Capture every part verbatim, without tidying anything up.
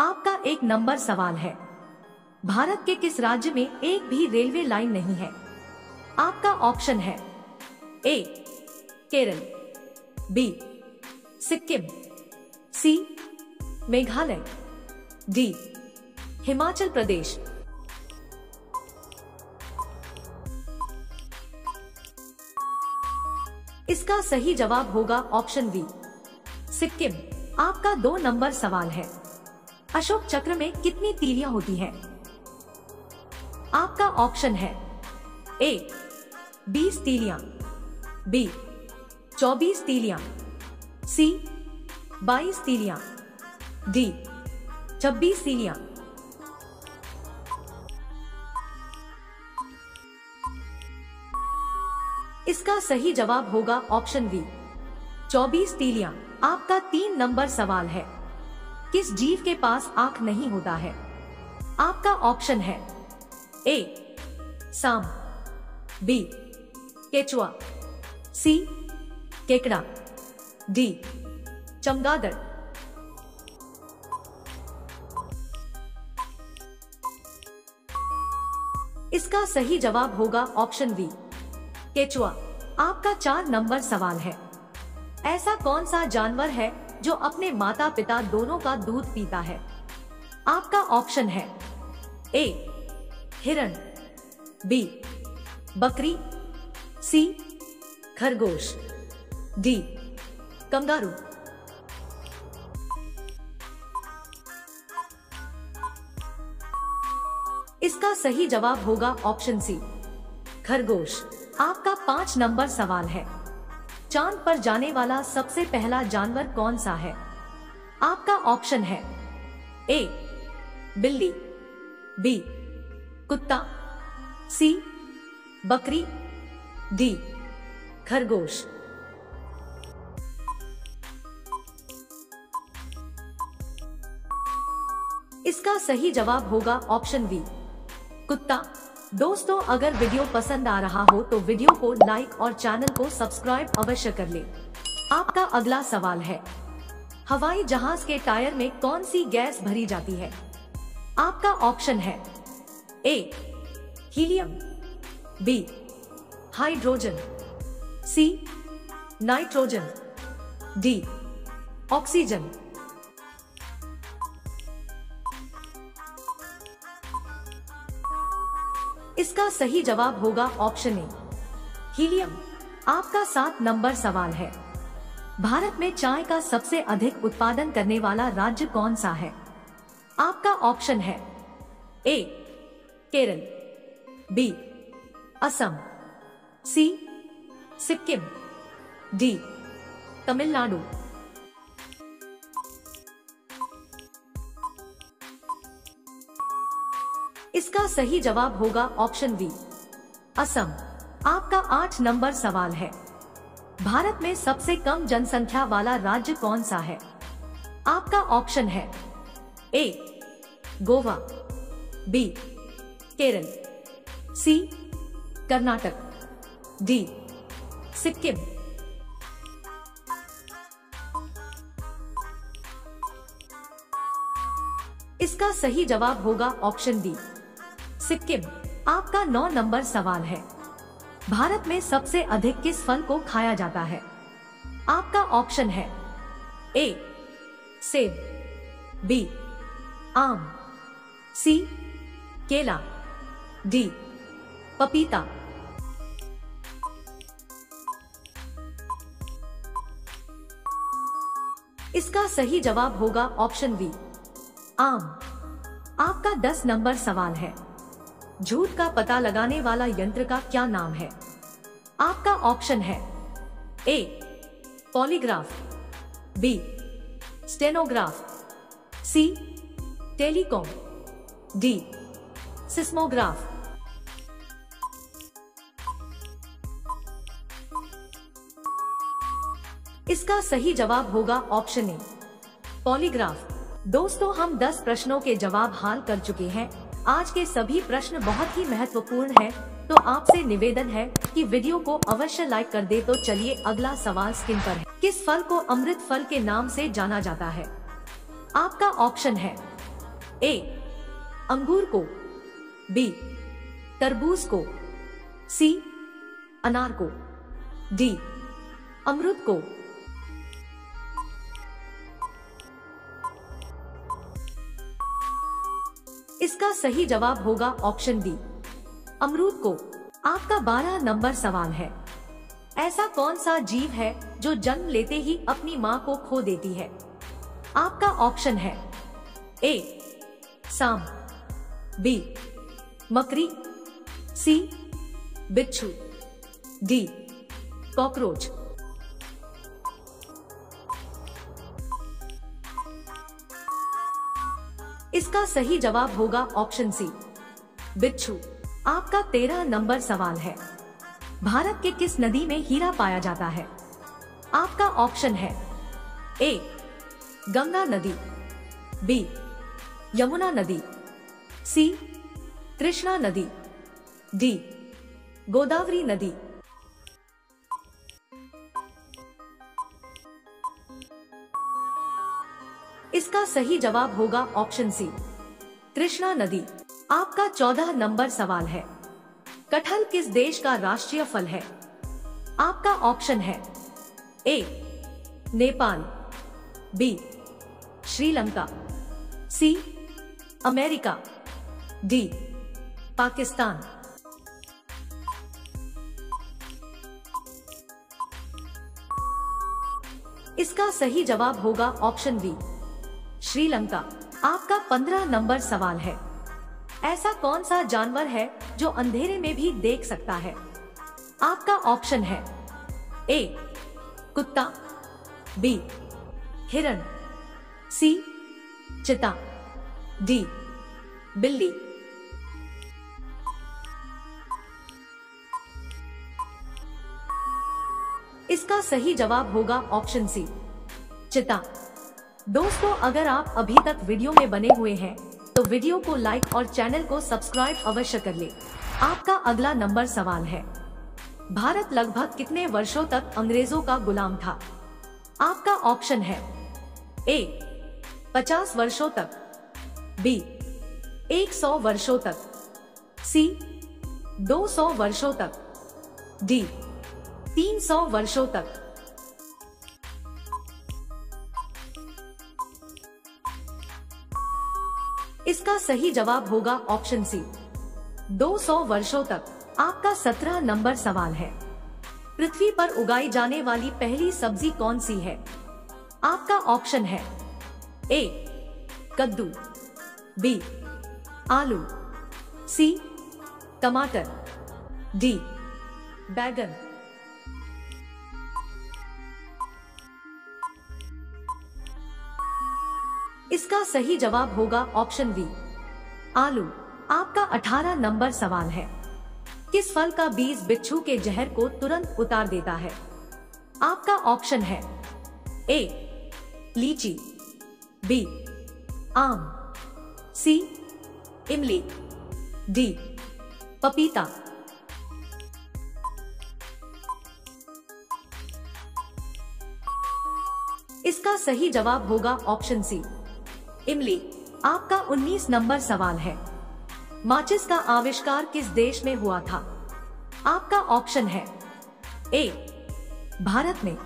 आपका एक नंबर सवाल है, भारत के किस राज्य में एक भी रेलवे लाइन नहीं है? आपका ऑप्शन है A Kerala, B Sikkim, C Meghalaya, D Himachal Pradesh. इसका सही जवाब होगा ऑप्शन बी सिक्किम। आपका दो नंबर सवाल है, अशोक चक्र में कितनी तीलियां होती हैं? आपका ऑप्शन है ए बीस तीलियां, बी चौबीस तीलियां, सी बाईस तीलियां, डी छब्बीस तीलियां। इसका सही जवाब होगा ऑप्शन बी चौबीस तीलियां। आपका तीन नंबर सवाल है, किस जीव के पास आंख नहीं होता है? आपका ऑप्शन है ए सांप, बी केचुआ, सी केकड़ा, डी चमगादड़। इसका सही जवाब होगा ऑप्शन बी केचुआ। आपका चार नंबर सवाल है, ऐसा कौन सा जानवर है जो अपने माता पिता दोनों का दूध पीता है? आपका ऑप्शन है ए हिरण, बी बकरी, सी खरगोश, डी कंगारू। इसका सही जवाब होगा ऑप्शन सी खरगोश। आपका पांच नंबर सवाल है, चांद पर जाने वाला सबसे पहला जानवर कौन सा है? आपका ऑप्शन है ए बिल्ली, बी कुत्ता, सी बकरी, डी खरगोश। इसका सही जवाब होगा ऑप्शन बी कुत्ता। दोस्तों, अगर वीडियो पसंद आ रहा हो तो वीडियो को लाइक और चैनल को सब्सक्राइब अवश्य कर लें। आपका अगला सवाल है, हवाई जहाज के टायर में कौन सी गैस भरी जाती है? आपका ऑप्शन है A helium, B hydrogen, C nitrogen, D oxygen. इसका सही जवाब होगा ऑप्शन ए हीलियम। आपका सात नंबर सवाल है, भारत में चाय का सबसे अधिक उत्पादन करने वाला राज्य कौन सा है? आपका ऑप्शन है A Kerala, B Assam, C Sikkim, D Tamil Nadu. इसका सही जवाब होगा ऑप्शन बी असम। आपका आठ नंबर सवाल है, भारत में सबसे कम जनसंख्या वाला राज्य कौन सा है? आपका ऑप्शन है A Goa, B Kerala, C Karnataka, D Sikkim. इसका सही जवाब होगा ऑप्शन डी सिक्किम। आपका नौ नंबर सवाल है, भारत में सबसे अधिक किस फल को खाया जाता है? आपका ऑप्शन है ए सेब, बी आम, सी केला, डी पपीता। इसका सही जवाब होगा ऑप्शन बी आम। आपका दस नंबर सवाल है, झूठ का पता लगाने वाला यंत्र का क्या नाम है? आपका ऑप्शन है A polygraph, B stenograph, C telecom, D seismograph. इसका सही जवाब होगा ऑप्शन ए पॉलीग्राफ। दोस्तों, हम दस प्रश्नों के जवाब हाल कर चुके हैं। आज के सभी प्रश्न बहुत ही महत्वपूर्ण हैं, तो आपसे निवेदन है कि वीडियो को अवश्य लाइक कर दे। तो चलिए, अगला सवाल स्क्रीन पर है, किस फल को अमृत फल के नाम से जाना जाता है? आपका ऑप्शन है ए. अंगूर को, बी. तरबूज को, सी. अनार को, डी. अमरूद को। इसका सही जवाब होगा ऑप्शन डी, अमरूद को। आपका बारह नंबर सवाल है, ऐसा कौन सा जीव है जो जन्म लेते ही अपनी मां को खो देती है? आपका ऑप्शन है ए. सांप, बी. मकड़ी, सी. बिच्छू, डी. कॉकरोच। इसका सही जवाब होगा ऑप्शन सी, बिच्छू। आपका तेरह नंबर सवाल है, भारत के किस नदी में हीरा पाया जाता है? आपका ऑप्शन है ए. गंगा नदी, बी. यमुना नदी, सी. कृष्णा नदी, डी. गोदावरी नदी। इसका सही जवाब होगा ऑप्शन सी, कृष्णा नदी। आपका चौदह नंबर सवाल है, कटहल किस देश का राष्ट्रीय फल है? आपका ऑप्शन है A. Nepal, B. Sri Lanka, C. America, D. Pakistan. इसका सही जवाब होगा ऑप्शन बी, श्रीलंका। आपका पंद्रह नंबर सवाल है, ऐसा कौन सा जानवर है जो अंधेरे में भी देख सकता है? आपका ऑप्शन है ए. कुत्ता, बी. हिरण, सी. चिता, डी. बिल्ली। इसका सही जवाब होगा ऑप्शन सी, चिता। दोस्तों, अगर आप अभी तक वीडियो में बने हुए हैं तो वीडियो को लाइक और चैनल को सब्सक्राइब अवश्य कर लें। आपका अगला नंबर सवाल है, भारत लगभग कितने वर्षों तक अंग्रेजों का गुलाम था? आपका ऑप्शन है ए. पचास वर्षों तक, बी. सौ वर्षों तक, सी. दो सौ वर्षों तक, डी. तीन सौ वर्षों तक। इसका सही जवाब होगा ऑप्शन सी, दो सौ वर्षों तक। आपका सत्रह नंबर सवाल है, पृथ्वी पर उगाई जाने वाली पहली सब्जी कौन सी है? आपका ऑप्शन है ए. कद्दू, बी. आलू, सी. टमाटर, डी. बैगन। इसका सही जवाब होगा ऑप्शन बी, आलू। आपका अठारह नंबर सवाल है, किस फल का बीज बिच्छू के जहर को तुरंत उतार देता है? आपका ऑप्शन है ए. लीची, बी. आम, सी. इमली, डी. पपीता। इसका सही जवाब होगा ऑप्शन सी, इमली। आपका उन्नीस नंबर सवाल है, माचिस का आविष्कार किस देश में हुआ था? आपका ऑप्शन है ए. भारत में,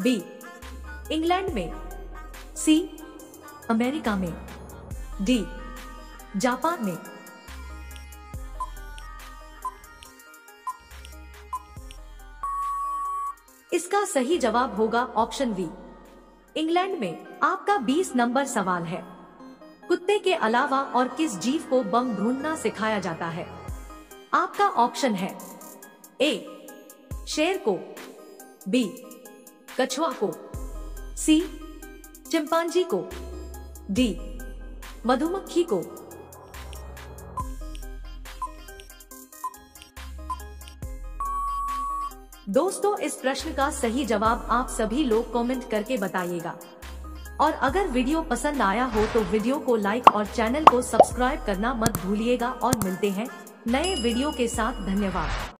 बी. इंग्लैंड में, सी. अमेरिका में, डी. जापान में। इसका सही जवाब होगा ऑप्शन बी, इंग्लैंड में। आपका बीस नंबर सवाल है, कुत्ते के अलावा और किस जीव को बम ढूंढना सिखाया जाता है? आपका ऑप्शन है ए. शेर को, बी. कछुआ को, सी. चिंपांजी को, डी. मधुमक्खी को। दोस्तों, इस प्रश्न का सही जवाब आप सभी लोग कमेंट करके बताइएगा, और अगर वीडियो पसंद आया हो तो वीडियो को लाइक और चैनल को सब्सक्राइब करना मत भूलिएगा। और मिलते हैं नए वीडियो के साथ। धन्यवाद।